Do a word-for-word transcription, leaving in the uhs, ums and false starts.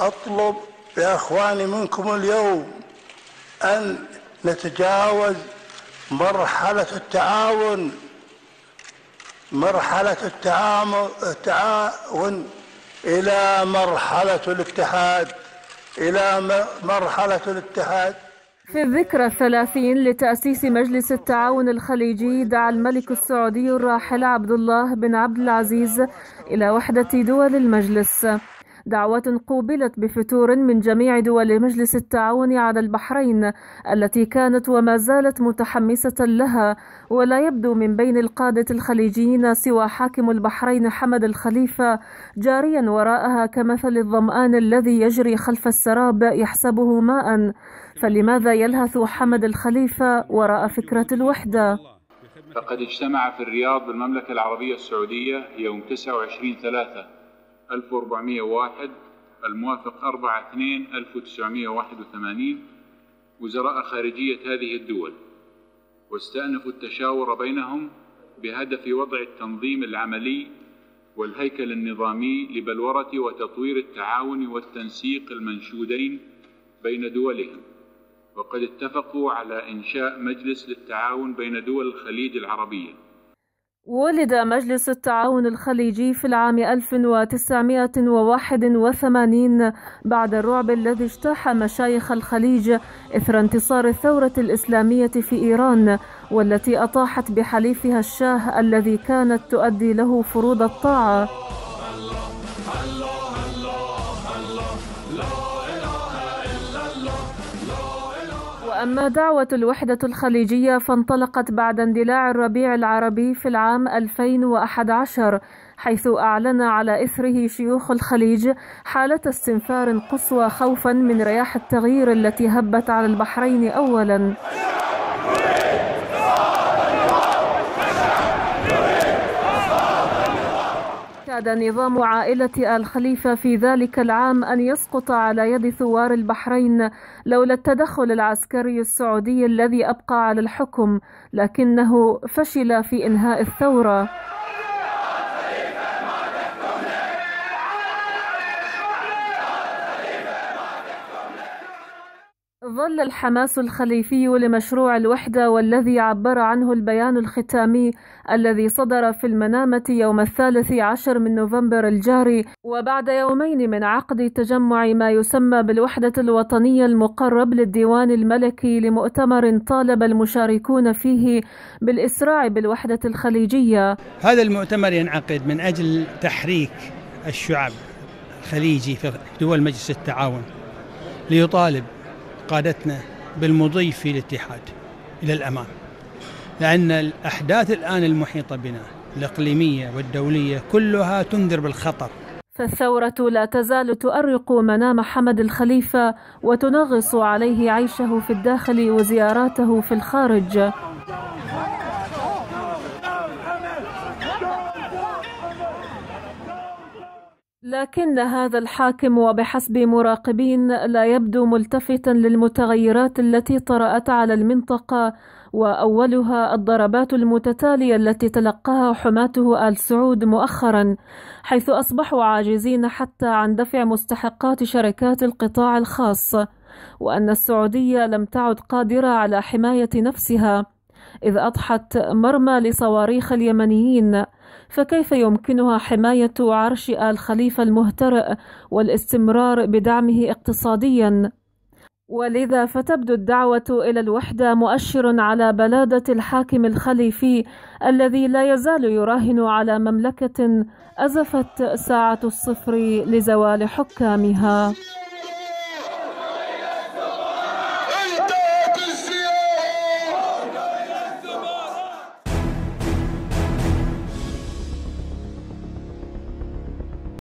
أطلب بأخواني منكم اليوم أن نتجاوز مرحلة التعاون، مرحلة التعاون إلى مرحلة الاتحاد، إلى مرحلة الاتحاد. في الذكرى الثلاثين لتأسيس مجلس التعاون الخليجي، دعا الملك السعودي الراحل عبد الله بن عبد العزيز إلى وحدة دول المجلس، دعوة قوبلت بفتور من جميع دول مجلس التعاون على البحرين التي كانت وما زالت متحمسة لها. ولا يبدو من بين القادة الخليجيين سوى حاكم البحرين حمد الخليفة جاريا وراءها كمثل الظمآن الذي يجري خلف السراب يحسبه ماء، فلماذا يلهث حمد الخليفة وراء فكرة الوحدة؟ فقد اجتمع في الرياض بالمملكة العربية السعودية يوم تسعة وعشرين ثلاثة ألف وأربعمائة وواحد الموافق أربعة اثنين ألف وتسعمائة وواحد وثمانين وزراء خارجية هذه الدول، واستأنفوا التشاور بينهم بهدف وضع التنظيم العملي والهيكل النظامي لبلورة وتطوير التعاون والتنسيق المنشودين بين دولهم. وقد اتفقوا على إنشاء مجلس للتعاون بين دول الخليج العربية. ولد مجلس التعاون الخليجي في العام ألف وتسعمائة وواحد وثمانين بعد الرعب الذي اجتاح مشايخ الخليج إثر انتصار الثورة الإسلامية في إيران، والتي أطاحت بحليفها الشاه الذي كانت تؤدي له فروض الطاعة. أما دعوة الوحدة الخليجية فانطلقت بعد اندلاع الربيع العربي في العام ألفين وأحد عشر، حيث أعلن على إثره شيوخ الخليج حالة استنفار قصوى خوفا من رياح التغيير التي هبت على البحرين أولا. كاد نظام عائلة آل خليفة في ذلك العام أن يسقط على يد ثوار البحرين لولا التدخل العسكري السعودي الذي أبقى على الحكم، لكنه فشل في إنهاء الثورة. ظل الحماس الخليفي لمشروع الوحدة، والذي عبر عنه البيان الختامي الذي صدر في المنامة يوم الثالث عشر من نوفمبر الجاري، وبعد يومين من عقد تجمع ما يسمى بالوحدة الوطنية المقرب للديوان الملكي لمؤتمر طالب المشاركون فيه بالإسراع بالوحدة الخليجية. هذا المؤتمر ينعقد من أجل تحريك الشعب الخليجي في دول مجلس التعاون ليطالب قادتنا بالمضي في الاتحاد إلى الأمام، لأن الأحداث الآن المحيطة بنا الإقليمية والدولية كلها تنذر بالخطر. فالثورة لا تزال تؤرق منام حمد الخليفة وتنغص عليه عيشه في الداخل وزياراته في الخارج. لكن هذا الحاكم وبحسب مراقبين لا يبدو ملتفتا للمتغيرات التي طرأت على المنطقة، وأولها الضربات المتتالية التي تلقاها حماته آل سعود مؤخرا، حيث أصبحوا عاجزين حتى عن دفع مستحقات شركات القطاع الخاص، وأن السعودية لم تعد قادرة على حماية نفسها إذ أضحت مرمى لصواريخ اليمنيين، فكيف يمكنها حماية عرش آل خليفة المهترئ والاستمرار بدعمه اقتصاديا؟ ولذا فتبدو الدعوة إلى الوحدة مؤشر على بلادة الحاكم الخليفي الذي لا يزال يراهن على مملكة أزفت ساعة الصفر لزوال حكامها.